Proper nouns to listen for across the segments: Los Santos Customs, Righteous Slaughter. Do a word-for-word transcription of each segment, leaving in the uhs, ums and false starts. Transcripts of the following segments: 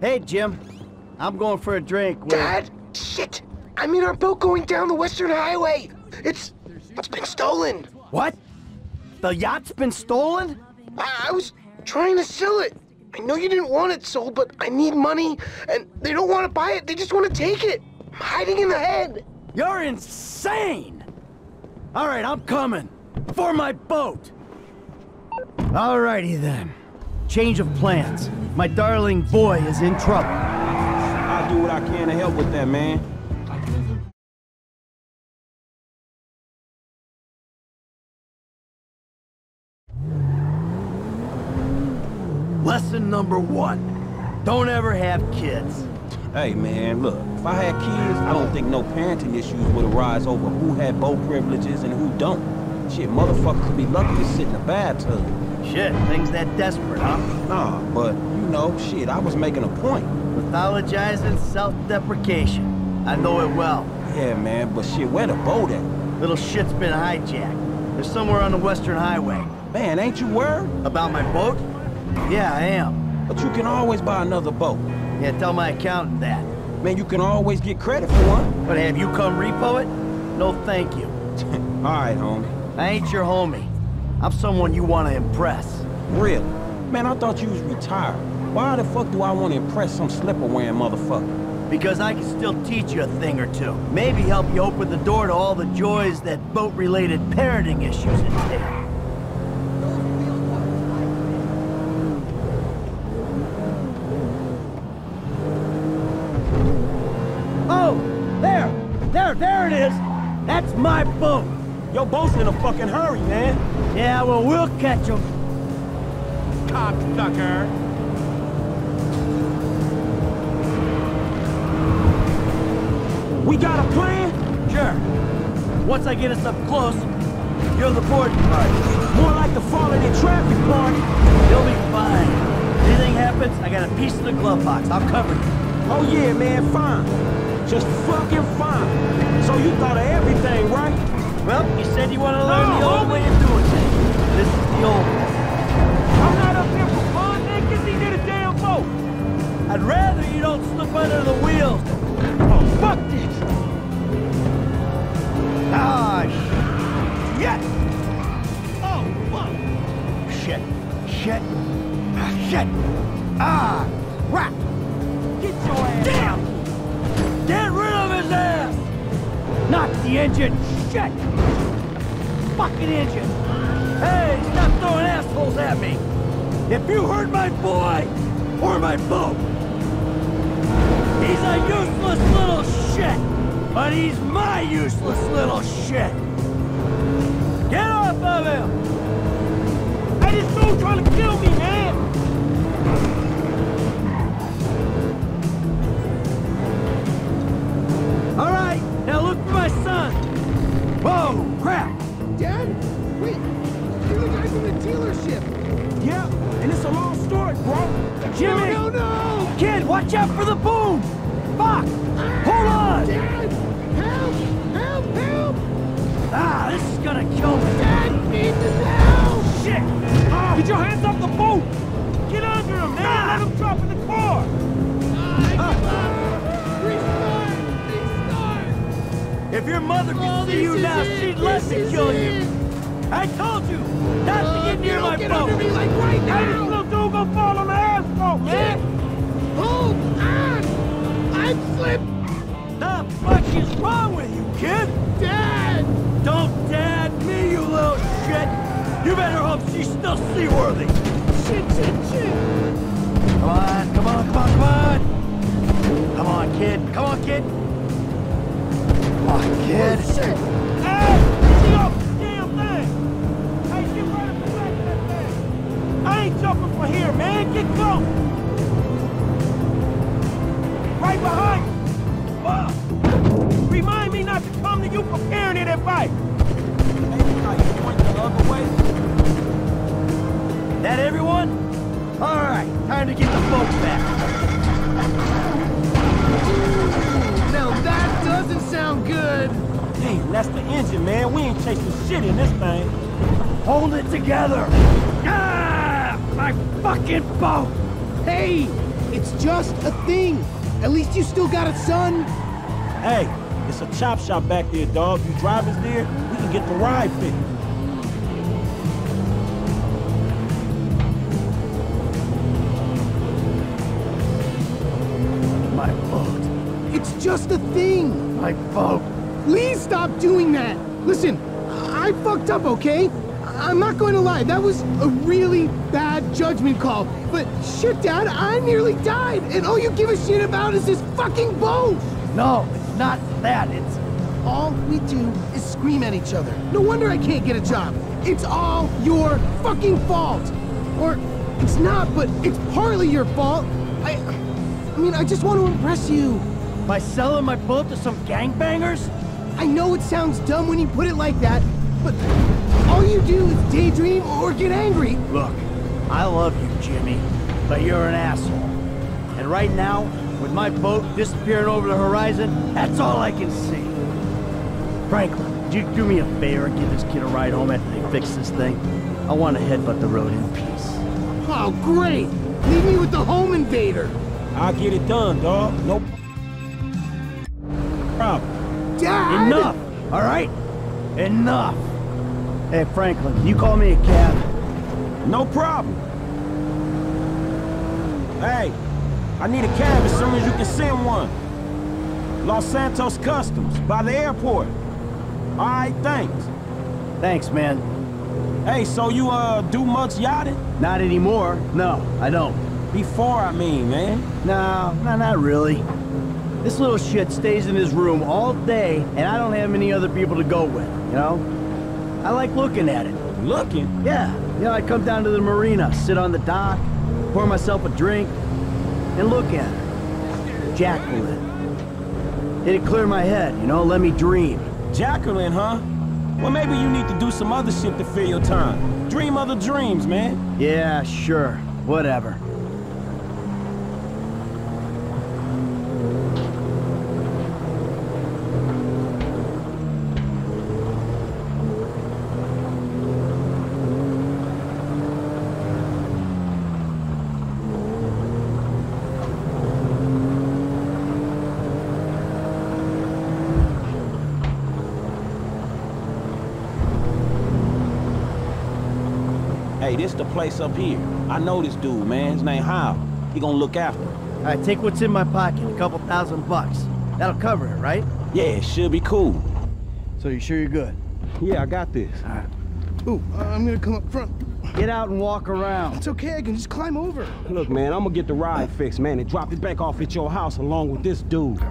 Hey, Jim. I'm going for a drink with... Dad! Shit! I'm in our boat going down the Western Highway! It's... it's been stolen! What? The yacht's been stolen? I, I was trying to sell it. I know you didn't want it sold, but I need money, and they don't want to buy it. They just want to take it. I'm hiding in the head. You're insane! All right, I'm coming. For my boat! All righty then. Change of plans. My darling boy is in trouble. I'll do what I can to help with that, man. Lesson number one, don't ever have kids. Hey man, look, if I had kids, I don't think no parenting issues would arise over who had boat privileges and who don't. Shit, motherfuckers could be lucky to sit in a bathtub. Shit, things that desperate, huh? Nah, but, you know, shit, I was making a point. Pathologizing self-deprecation. I know it well. Yeah, man, but shit, where the boat at? Little shit's been hijacked. They're somewhere on the Western Highway. Man, ain't you worried? About my boat? Yeah, I am. But you can always buy another boat. Yeah, tell my accountant that. Man, you can always get credit for one. But have you come repo it? No, thank you. All right, homie. I ain't your homie. I'm someone you want to impress. Really? Man, I thought you was retired. Why the fuck do I want to impress some slipper-wearing motherfucker? Because I can still teach you a thing or two. Maybe help you open the door to all the joys that boat-related parenting issues entail. There it is! That's my boat! Your boat's in a fucking hurry, man! Yeah, well, we'll catch him! Cocksucker! We got a plan? Sure. Once I get us up close, you're the boarding party. More like the falling in traffic party! You'll be fine. If anything happens, I got a piece of the glove box. I'll cover you. Oh yeah, man, fine. Just fucking fine. So you thought of everything, right? Well, you said you want to learn no, the old way of doing things. This is the old way. I'm not up here for fun, niggas. He did a damn boat. I'd rather you don't slip under the wheels. Oh, fuck this. Ah, shit. Yes. Oh, fuck. Shit. Shit. Ah, shit. Ah, crap. Get your ass down. Get rid of his ass! Not the engine! Shit! Fucking engine! Hey, stop throwing assholes at me! If you hurt my boy, or my boat, he's a useless little shit! But he's my useless little shit! Get off of him! Hey, this dude trying to kill me, man! All right, now look for my son. Whoa, crap! Dad, wait, you're the guy from the dealership. Yeah, and it's a long story, bro. Jimmy! No, no, no! Kid, watch out for the boom! Fuck! Ah, hold on! Dad, help! Help! Help! Ah, this is gonna kill me. Dad, need the help! Shit! Ah, get your hands off the boat! Get under him, man! Ah. Let him drop in the car! If your mother could oh, see you now, it. She'd let me kill it. you. I told you not oh, to get near my get boat. Me like right now. Hey, this little dude gonna fall on my asphalt, man. Hold on. I'm slipping. The fuck is wrong with you, kid? Dad. Don't dad me, you little shit. You better hope she's still seaworthy. Shit, shit, shit. Come on, come on, come on, come on. Come on, kid. Come on, kid. Oh, kid. Oh, shit. Hey! Get off the damn thing! Hey, get right up the back of that thing! I ain't jumping from here, man! Get going! Right behind you! Fuck! Remind me not to come to you for parenting advice! Maybe I can point the other way. That everyone? Alright, time to get the folks back. Now that doesn't sound good! Damn, that's the engine, man. We ain't chasing shit in this thing. Hold it together! Ah! My fucking boat! Hey! It's just a thing. At least you still got it, son. Hey, it's a chop shop back there, dog. You drive us there, we can get the ride fixed. It's just a thing! I fucked. Please stop doing that! Listen, I fucked up, okay? I'm not going to lie, that was a really bad judgment call. But shit, Dad, I nearly died! And all you give a shit about is this fucking boat! No, it's not that, it's... All we do is scream at each other. No wonder I can't get a job. It's all your fucking fault! Or, it's not, but it's partly your fault. I... I mean, I just want to impress you. By selling my boat to some gangbangers? I know it sounds dumb when you put it like that, but all you do is daydream or get angry. Look, I love you, Jimmy, but you're an asshole. And right now, with my boat disappearing over the horizon, that's all I can see. Franklin, do you do me a favor and give this kid a ride home after they fix this thing? I want to headbutt the road in peace. Oh, great! Leave me with the home invader! I'll get it done, dog. Nope. Dad! Enough! All right? Enough! Hey, Franklin, you call me a cab? No problem. Hey, I need a cab as soon as you can send one. Los Santos Customs, by the airport. All right, thanks. Thanks, man. Hey, so you, uh, do much yachting? Not anymore. No, I don't. Before, I mean, man. No, no, not really. This little shit stays in his room all day, and I don't have many other people to go with, you know? I like looking at it. Looking? Yeah. You know, I come down to the marina, sit on the dock, pour myself a drink, and look at her. Jacqueline. It'd clear my head, you know? Let me dream. Jacqueline, huh? Well, maybe you need to do some other shit to fill your time. Dream other dreams, man. Yeah, sure. Whatever. Hey, this the place up here. I know this dude, man. His name Howell. He gonna look after it. All right, take what's in my pocket. A couple thousand bucks. That'll cover it, right? Yeah, it should be cool. So you sure you're good? Yeah, I got this. All right. Ooh, uh, I'm gonna come up front. Get out and walk around. It's okay, I can just climb over. Look, man, I'm gonna get the ride fixed, man, and drop it back off at your house along with this dude.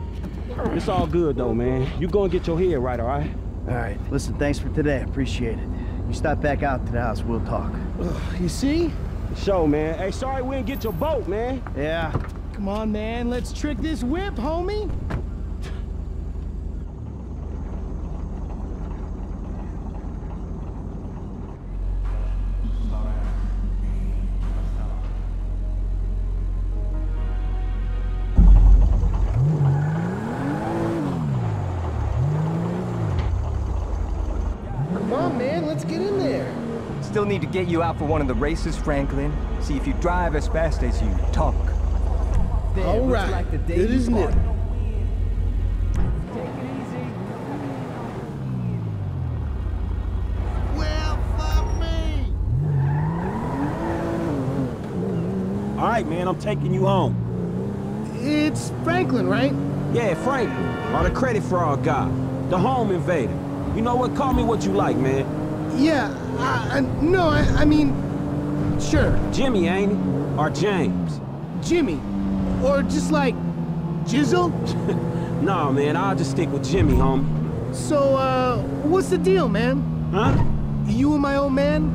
It's all good, though, man. You gonna get your head right, all right? All right. Listen, thanks for today. I appreciate it. You stop back out to the house, we'll talk. Ugh, you see? Show, man. Hey, sorry we didn't get your boat, man. Yeah. Come on, man. Let's trick this whip, homie. Still need to get you out for one of the races, Franklin. See if you drive as fast as you talk. All right, like the day it is new. Well, fuck me! All right, man, I'm taking you home. It's Franklin, right? Yeah, Franklin, or the credit fraud guy, the home invader. You know what? Call me what you like, man. Yeah, I, I, no, I, I mean, sure. Jimmy, ain't he? Or James? Jimmy. Or just like, Jizzle? Nah, man, I'll just stick with Jimmy, homie. So, uh, what's the deal, man? Huh? You and my old man?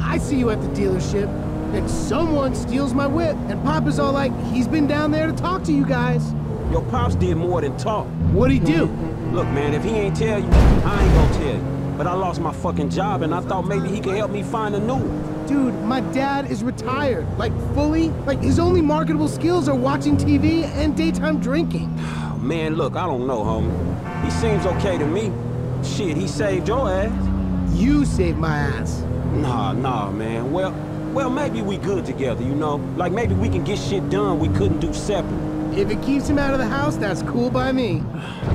I see you at the dealership, then someone steals my whip, and Papa's all like, he's been down there to talk to you guys. Your Pops did more than talk. What'd he do? Look, man, if he ain't tell you, I ain't gonna tell you. But I lost my fucking job, and I thought maybe he could help me find a new one. Dude, my dad is retired. Like, fully. Like, his only marketable skills are watching T V and daytime drinking. Oh, man, look, I don't know, homie. He seems okay to me. Shit, he saved your ass. You saved my ass. Nah, nah, man. Well, well, maybe we good together, you know? Like, maybe we can get shit done we couldn't do separate. If it keeps him out of the house, that's cool by me.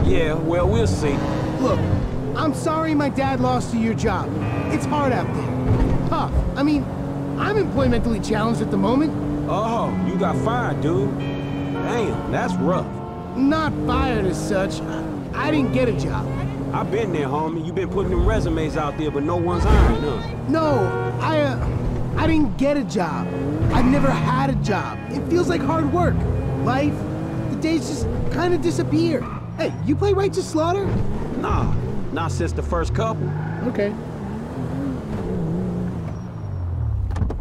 Yeah, well, we'll see. Look, I'm sorry my dad lost you your job. It's hard out there. Tough. I mean, I'm employmentally challenged at the moment. Oh, you got fired, dude. Damn, that's rough. Not fired as such. I didn't get a job. I've been there, homie. You've been putting them resumes out there, but no one's hiring them. No, I, uh, I didn't get a job. I've never had a job. It feels like hard work. Life, the days just kind of disappear. Hey, you play Righteous Slaughter? Nah, not since the first couple. Okay.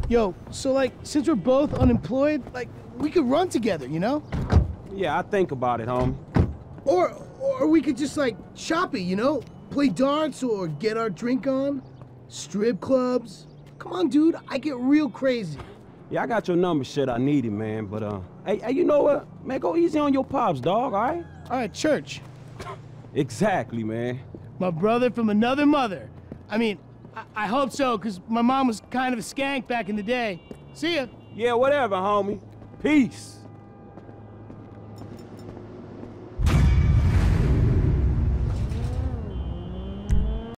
Yo, so like, since we're both unemployed, like, we could run together, you know? Yeah, I think about it, homie. Or, or we could just like, shop it, you know? Play darts or get our drink on. Strip clubs. Come on, dude, I get real crazy. Yeah, I got your number, shit, I need it, man, but uh... Hey, hey, you know what? Man, go easy on your pops, dog, all right? All right, church. Exactly, man. My brother from another mother. I mean, I, I hope so, because my mom was kind of a skank back in the day. See ya. Yeah, whatever, homie. Peace.